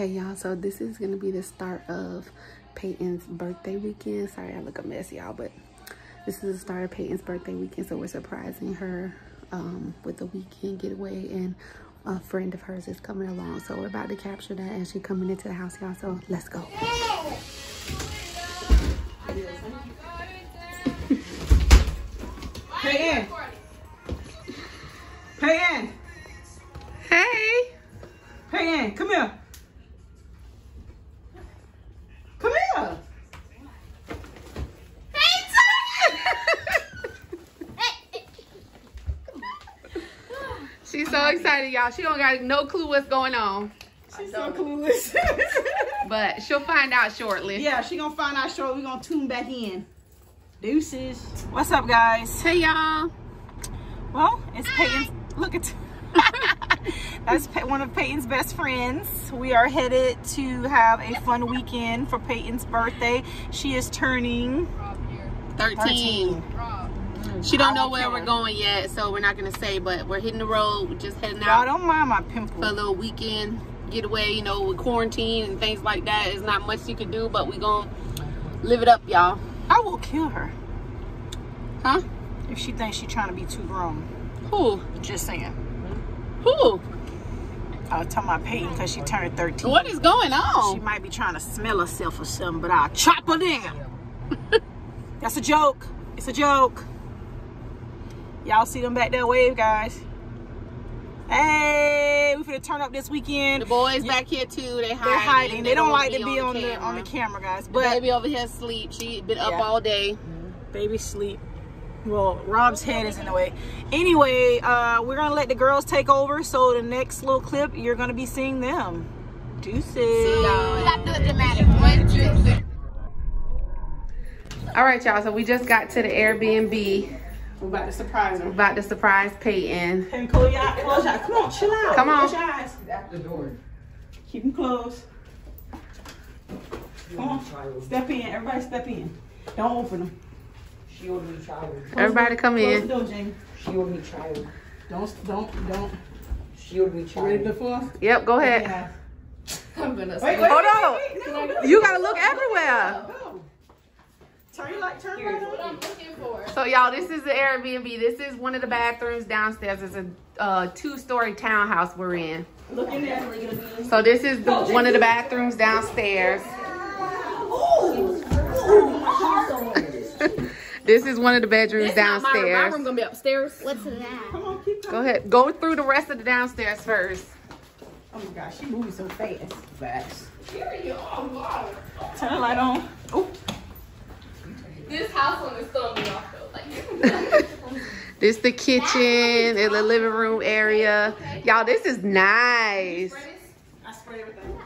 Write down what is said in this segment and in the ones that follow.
Okay, y'all, so this is gonna be the start of Peyton's birthday weekend. Sorry I look a mess, y'all, but this is the start of Peyton's birthday weekend, so we're surprising her with a weekend getaway, and a friend of hers is coming along, so we're about to capture that as she's coming into the house, y'all, so let's go. Yeah. Peyton! Peyton! Hey! Peyton, come here! Come here! Hey, she's so excited, y'all. She don't got no clue what's going on. She's so clueless. But she'll find out shortly. Yeah, she gonna find out shortly. We're gonna tune back in. Deuces. What's up, guys? Hey, y'all. Well, it's Peyton's. Look at that's one of Peyton's best friends. We are headed to have a fun weekend for Peyton's birthday. She is turning 13. She don't know where we're going yet, so we're not gonna say. But we're hitting the road. We're just heading out. Y'all don't mind my pimple for a little weekend getaway. You know, with quarantine and things like that, there's not much you can do. But we gonna live it up, y'all. I will kill her. Huh? If she thinks she's trying to be too grown. Who? Just saying. Who? I'll tell my Peyton because she turned 13. What is going on? She might be trying to smell herself or something, but I'll chop her down. That's a joke. It's a joke. Y'all see them back there wave, guys. Hey, we finna turn up this weekend. The boys back here too. They're hiding. They don't like to be on the camera, guys. But the baby over here sleep. She been up all day. Baby sleep. Well, Rob's head is in the way. Anyway, we're gonna let the girls take over. So the next little clip, you're gonna be seeing them. Deuces. See y'all. Stop doing dramatic. 1, 2, 3. All right, y'all. So we just got to the Airbnb. We're about to surprise her. We're about to surprise Peyton. Peyton, close your eyes. Close your eyes. Come on, chill out. Come on. Close your eyes. At the door. Keep them closed. Come on. Step in. Everybody step in. Don't open them. She ordered me child. Everybody come in. Close the door, Jamie. She ordered me child. Don't. She ordered me child. Ready before? Yep, go ahead. I'm going to wait. Hold on. You got to look everywhere. Turn right on. What I'm looking for. So y'all, this is the Airbnb. This is one of the bathrooms downstairs. It's a two-story townhouse we're in. Look in there. So this is one of the bathrooms downstairs. This is one of the bedrooms downstairs. My room gonna be upstairs. What's that? Come on, keep going. Go ahead. Go through the rest of the downstairs first. Oh my gosh, she moves so fast. Here you are. Turn the light on. Oh. This house one is throwing me off though. Like this the kitchen and the living room area. Y'all, this is nice. I spray everything.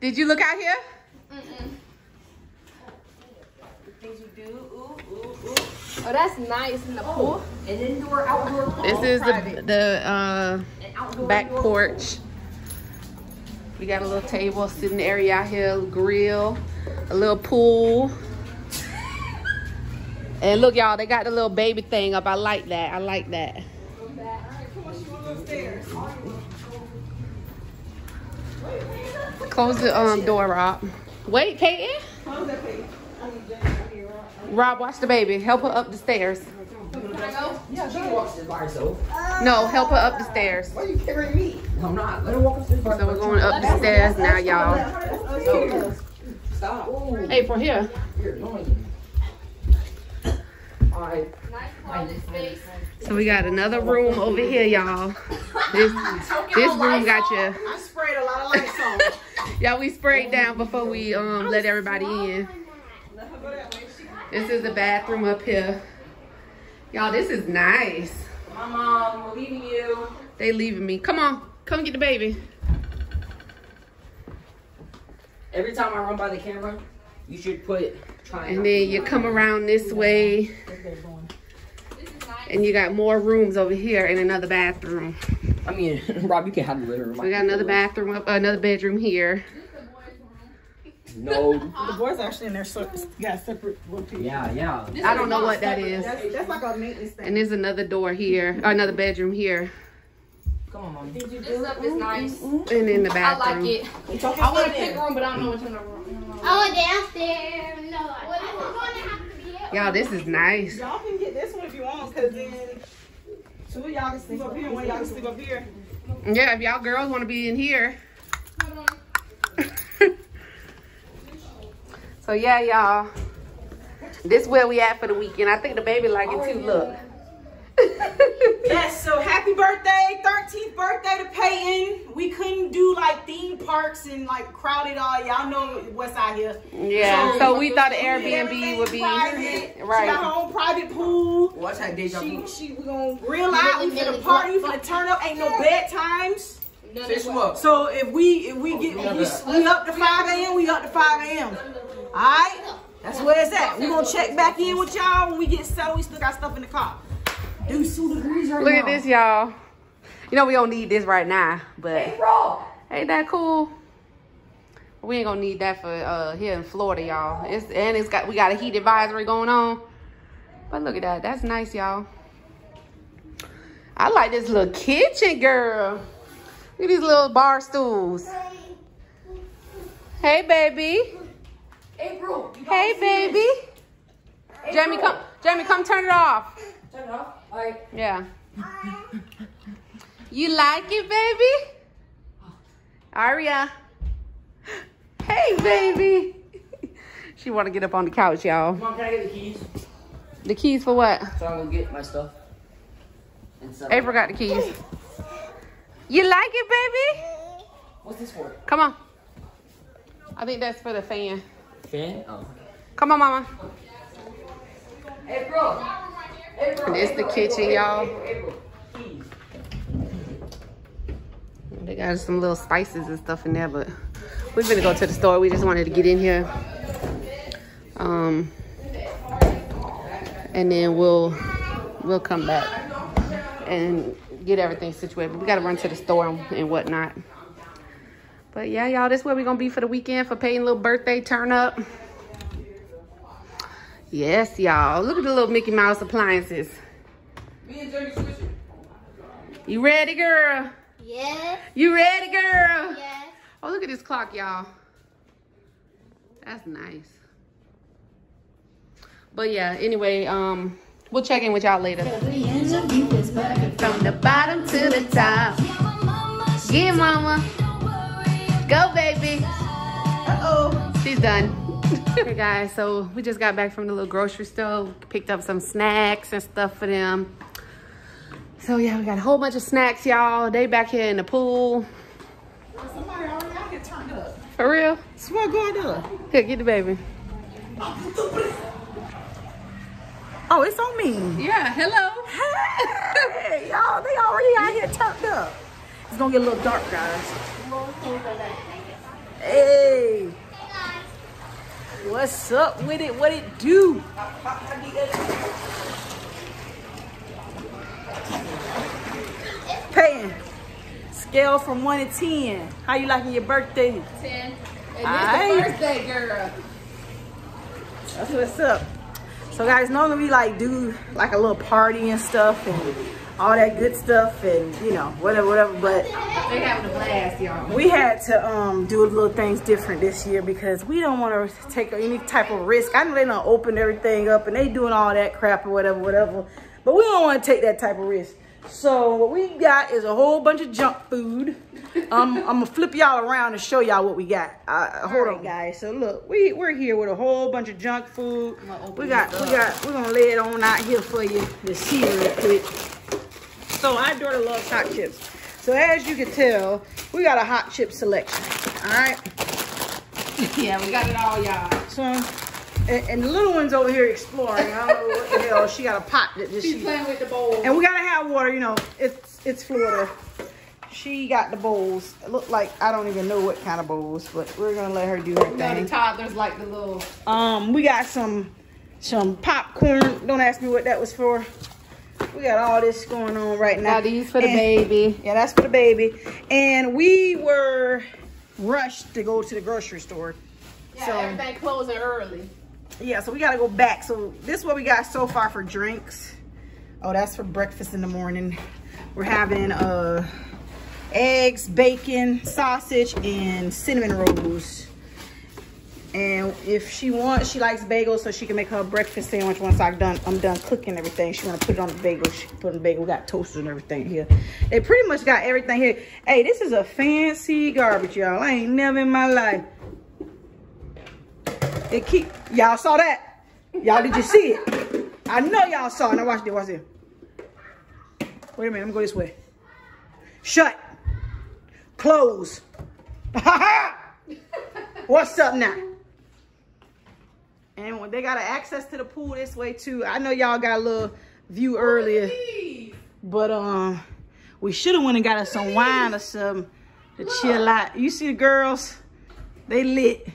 Did you look out here? Mm-mm. Things you do. Ooh. Oh, that's nice in the pool. And indoor, outdoor pool. This is the back porch. We got a little table, sitting area out here, grill, a little pool. And look, y'all, they got the little baby thing up. I like that. I like that. All right, come on, she won't go upstairs. Close the door, Rob. Wait, Peyton. Close that, Peyton. Rob, watch the baby. Help her up the stairs. Yeah, she walks by herself. No, help her up the stairs. Why are you carrying me? No, I'm not. Let her walk up the stairs. So we're going up the stairs now, y'all. Stop. Hey, from here. You're annoying. So we got another room over here, y'all. This room got you. I sprayed a lot of lights on. Yeah, we sprayed down before we let everybody in. This is the bathroom up here. Y'all, this is nice. My mom, we're leaving you. They leaving me. Come on, come get the baby. Every time I run by the camera, you should put. And then you come around this way, and you got more rooms over here and another bathroom. I mean, Rob, you can have the living room. We got another bathroom up, another bedroom here. No, the boys are actually in there. So got separate. Yeah. I don't know what that is. That's like a maintenance thing. And there's another door here, another bedroom here. Come on, mommy. This stuff is nice. And in the bathroom. I like it. I want to pick room, but I don't know which one to room. I want downstairs. No, y'all, this is nice. Y'all can get this one if you want, because then two of y'all can sleep up here and one of y'all can sleep up here. Yeah, if y'all girls want to be in here. So, yeah, y'all. This where we at for the weekend. I think the baby like it too. Look. Yes, so happy birthday, 13th birthday to Peyton. We couldn't do like theme parks and like crowded all. Y'all know what's out here. Yeah, so we thought the Airbnb would be private. Right. She got her own private pool. Watch how deja vu. We gonna real out. We finna party. We finna turn up. Ain't no bedtimes. So if we up to 5 AM, we up to 5 AM. All right. That's where it's at. We're going to check back in with y'all when we get settled. We still got stuff in the car. Dude, look at this, y'all. You know we don't need this right now, but ain't that cool? We ain't going to need that for here in Florida, y'all. We got a heat advisory going on. But look at that. That's nice, y'all. I like this little kitchen, girl. Look at these little bar stools. Hey, baby. April, hey, baby. April. Jamie, come turn it off. Turn it off? All right. Yeah. You like it, baby? Aria. Hey, baby. She want to get up on the couch, y'all. Mom, can I get the keys? The keys for what? So I'm going to get my stuff. And so April got the keys. You like it, baby? What's this for? Come on. I think that's for the fan. Oh. Come on, Mama. April. April. It's the kitchen, y'all. They got some little spices and stuff in there, but we're gonna go to the store. We just wanted to get in here, and then we'll come back and get everything situated. We gotta run to the store and whatnot. But yeah, y'all, this is where we're going to be for the weekend for Peyton's little birthday turn up. Yes, y'all. Look at the little Mickey Mouse appliances. Me and Jamie switch it. You ready, girl? Yes. You ready, girl? Yes. Oh, look at this clock, y'all. That's nice. But yeah, anyway, we'll check in with y'all later. From the bottom to the top. Yeah, Mama. Go, baby. Uh-oh. She's done. Hey, guys, so we just got back from the little grocery store. Picked up some snacks and stuff for them. So, yeah, we got a whole bunch of snacks, y'all. They back here in the pool. Somebody already out here turned up. For real? Smart going up. Here, get the baby. Oh, it's on me. Yeah, hello. Hey, y'all, they already out here turned up. It's going to get a little dark, guys. Hey, what's up with it? What it do? Paying scale from 1 to 10. How you liking your birthday? 10. And this is the first day, girl. That's what's up. So, guys, normally we like do like a little party and stuff and all that good stuff and, you know, whatever, but they having a blast, y'all. We had to do little things different this year because we don't want to take any type of risk. I know they don't open everything up and they doing all that crap or whatever, but we don't want to take that type of risk. So what we got is a whole bunch of junk food. I'm gonna flip y'all around and show y'all what we got. Hold on, guys. So look, we're here with a whole bunch of junk food. We're gonna lay it on out here for you to see real quick. So I adore the love hot chips. So as you can tell, we got a hot chip selection. All right. Yeah, we got it all, y'all. So and the little one's over here exploring. I don't know what the hell. She got a pot that just she's playing with the bowl. And we gotta have water. You know, it's Florida. She got the bowls. It looked like I don't even know what kind of bowls, but we're gonna let her do her thing. The toddlers like the little. We got some popcorn. Don't ask me what that was for. We got all this going on right now. Now these for the baby. Yeah, that's for the baby. And we were rushed to go to the grocery store. Yeah, so everything closing early. Yeah, so we got to go back. So this is what we got so far for drinks. Oh, that's for breakfast in the morning. We're having eggs, bacon, sausage, and cinnamon rolls. And if she wants, she likes bagels, so she can make her breakfast sandwich once I'm done cooking everything. She want to put it on the bagel. She put on the bagel. We got toasters and everything here. They pretty much got everything here. Hey, this is a fancy garbage, y'all. I ain't never in my life. It keep, y'all saw that? Y'all, did you see it? I know y'all saw it. Now watch this, watch this. Wait a minute, I'm going to go this way. Shut. Close. What's up now? And when they got access to the pool this way too. I know y'all got a little view earlier, but we should have went and got us some wine or something to chill out. You see the girls? They lit.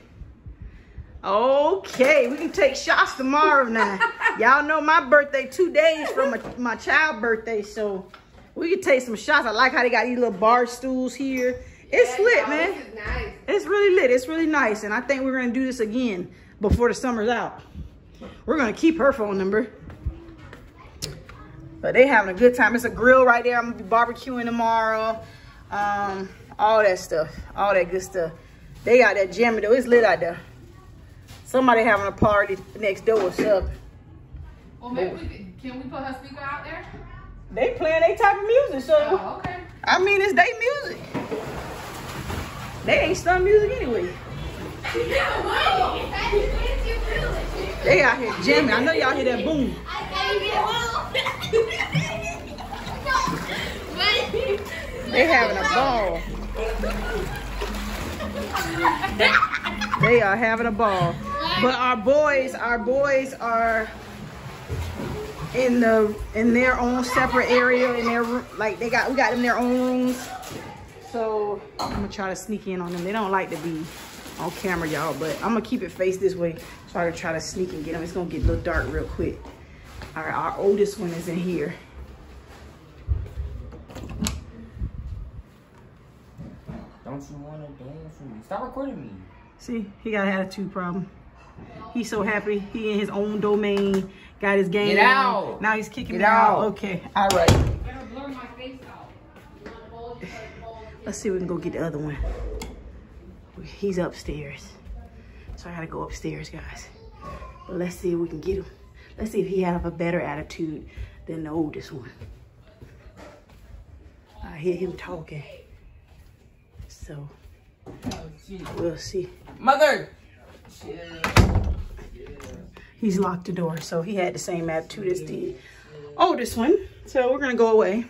Okay, we can take shots tomorrow now. Y'all know my birthday 2 days from my child's birthday, so we can take some shots. I like how they got these little bar stools here. It's lit, man. This is nice. It's really lit. It's really nice, and I think we're gonna do this again before the summer's out. We're gonna keep her phone number. But they having a good time. It's a grill right there. I'm gonna be barbecuing tomorrow. All that stuff, all that good stuff. They got that jamming though. It's lit out there. Somebody having a party next door or something. Well, maybe we can we put her speaker out there? They playing they type of music, so okay. I mean, it's their music. They ain't sung music anyway. They out here jamming. I know y'all hear that boom. They having a ball. They are having a ball. But our boys are in their own separate area, in their room. Like we got them their own rooms. So I'm gonna try to sneak in on them. They don't like to be on camera, y'all, but I'm gonna keep it faced this way so I can try to sneak and get them. It's gonna get a little dark real quick. All right, our oldest one is in here. Don't you wanna dance with me? Stop recording me. See, he got an attitude problem. He's so happy. He in his own domain. Got his game. Get out. Now he's kicking me out. Okay, all right. Better blur my face out. Let's see if we can go get the other one. He's upstairs. So I gotta go upstairs, guys. But let's see if we can get him. Let's see if he have a better attitude than the oldest one. I hear him talking. So, we'll see. Mother! He's locked the door, so he had the same attitude as the oldest one. So we're gonna go away.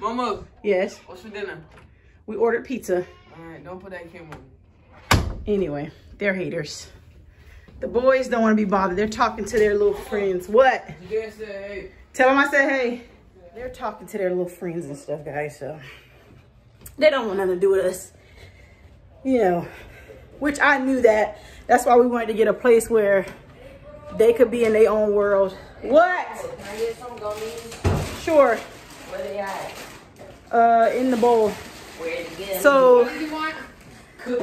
Mama. Yes. What's for dinner? We ordered pizza. All right, don't put that camera on. Anyway, they're haters. The boys don't want to be bothered. They're talking to their little friends. What? You guys said hey. Tell them I said hey. They're talking to their little friends and stuff, guys. So they don't want nothing to do with us, you know. Which I knew that. That's why we wanted to get a place where they could be in their own world. What? Can I get some gummies? Sure. Where they at? In the bowl. So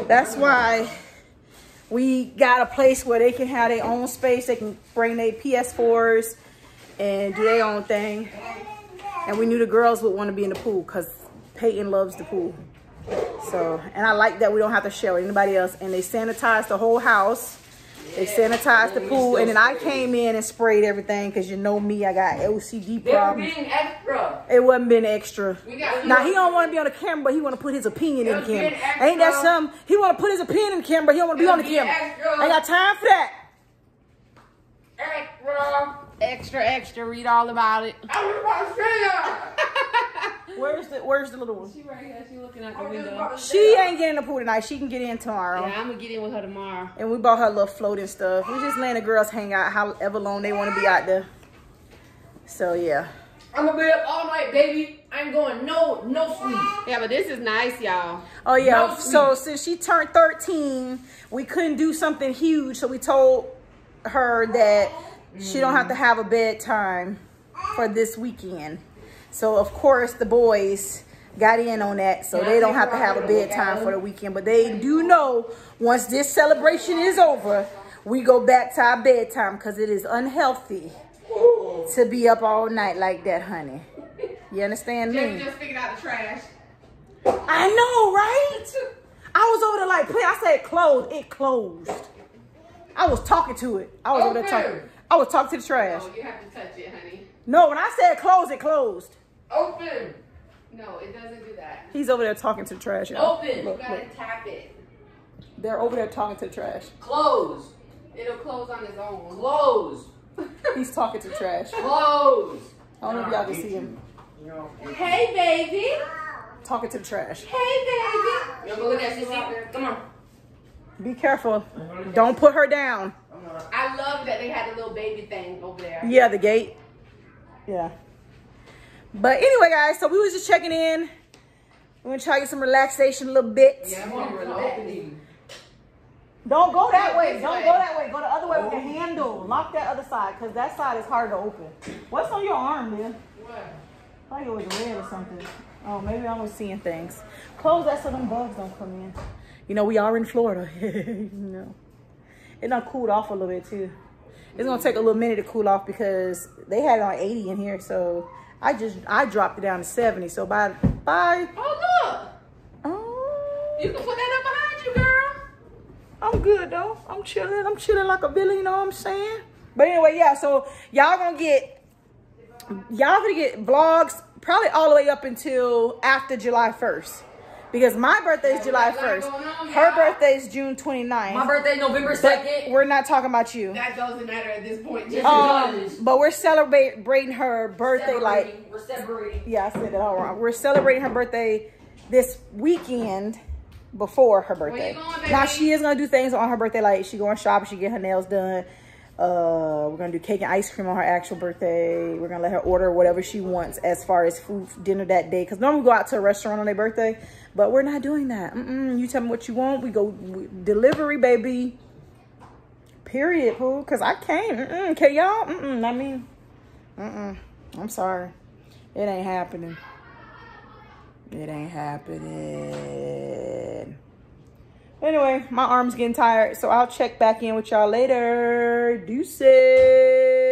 that's why we got a place where they can have their own space. They can bring their PS4s and do their own thing. And we knew the girls would want to be in the pool because Peyton loves the pool. So, and I like that we don't have to share with anybody else. And they sanitized the whole house. They sanitized the pool. And then I came in and sprayed everything because you know me, I got OCD problems. They were being extra. It wasn't being extra. Now, he don't want to be on the camera, but he want to put his opinion in the camera. Ain't that something? He want to put his opinion in the camera, but he don't want to be on the camera. Ain't got time for that. Extra. Extra, extra. Read all about it. I was about to say where's the little one? She right here. She looking out the window. She ain't getting in the pool tonight. She can get in tomorrow. Yeah, I'm going to get in with her tomorrow. And we bought her little float and stuff. We just letting the girls hang out however long they want to be out there. So, yeah. I'm going to be up all night, baby. I ain't going no sleep. Yeah, but this is nice, y'all. Oh, yeah. No so, since she turned 13, we couldn't do something huge. So, we told her that she don't have to have a bedtime for this weekend. So, of course, the boys got in on that. So, they don't have to have a bedtime for the weekend. But they do know once this celebration is over, we go back to our bedtime because it is unhealthy to be up all night like that, honey. You understand me? Jimmy just figured out the trash. I know, right? I was over there like, I said closed. It closed. I was talking to it. I was over there talking. I was talking to the trash. Oh, you have to touch it, honey. No, when I said close, it closed. Open. No, it doesn't do that. He's over there talking to the trash. Y'all. Open. Look, you gotta tap it. They're over there talking to the trash. Close. It'll close on its own. Close. He's talking to the trash. Close. I don't know if y'all can see him. No. Hey, baby. Talking to the trash. Hey, baby. Yo, look at that. Come on. Be careful. Don't put her down. I love that they had a little baby thing over there. Yeah, the gate. Yeah. But anyway, guys, so we was just checking in. We're going to try to get some relaxation a little bit. Yeah, I want to relax. Don't go that way. Don't go that way. Go the other way with the handle. Lock that other side because that side is harder to open. What's on your arm, man? What? I thought it was red or something. Oh, maybe I'm seeing things. Close that so them bugs don't come in. You know, we are in Florida. You know. It done cooled off a little bit, too. It's going to take a little minute to cool off because they had it on 80 in here. So I dropped it down to 70. So by. Oh, look. Oh. You can put that up behind you, girl. I'm good, though. I'm chilling. I'm chilling like a Billy, you know what I'm saying? But anyway, yeah, so y'all going to get, vlogs probably all the way up until after July 1st. Because my birthday is July 1st. Her birthday is June 29th. My birthday is November 2nd. We're not talking about you. That doesn't matter at this point. Just but we're celebrating her birthday. Like, we're celebrating. Yeah, I said it all wrong. We're celebrating her birthday this weekend. Before her birthday. Going, now she is gonna do things on her birthday, like she going shopping, she get her nails done. We're gonna do cake and ice cream on her actual birthday. We're gonna let her order whatever she wants as far as food dinner that day. Cause normally we go out to a restaurant on their birthday, but we're not doing that. You tell me what you want, we go delivery, baby. Period, poo. Cause I can't. Can y'all? I'm sorry, it ain't happening. It ain't happening. Anyway, my arm's getting tired, so I'll check back in with y'all later. Deuces.